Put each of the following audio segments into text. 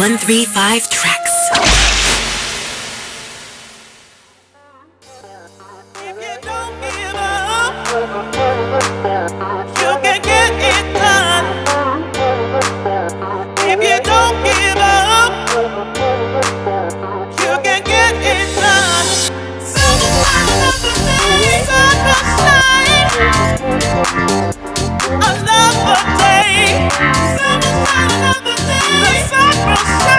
135 tracks. If you don't give up, you can get it done. If you don't give up, you can get it done. So the power of the days are crossed. A love day.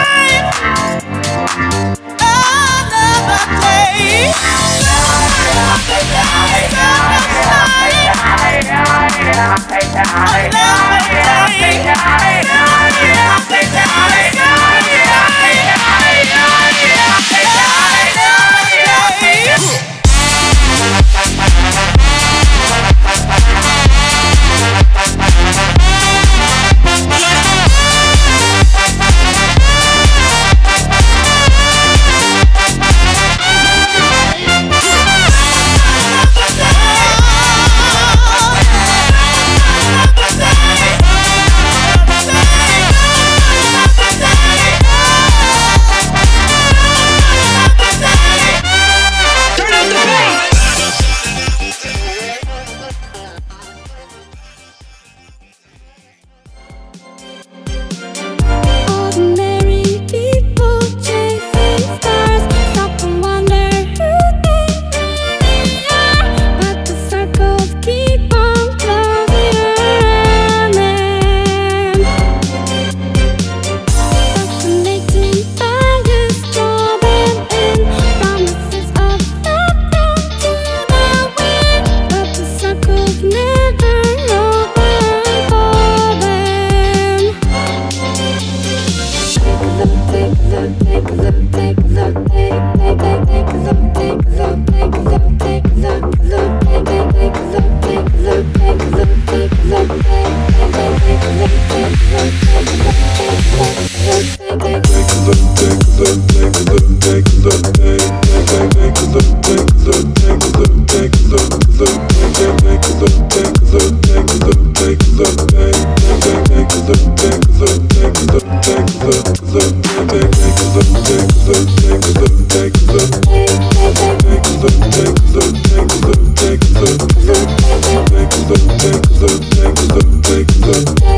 Take the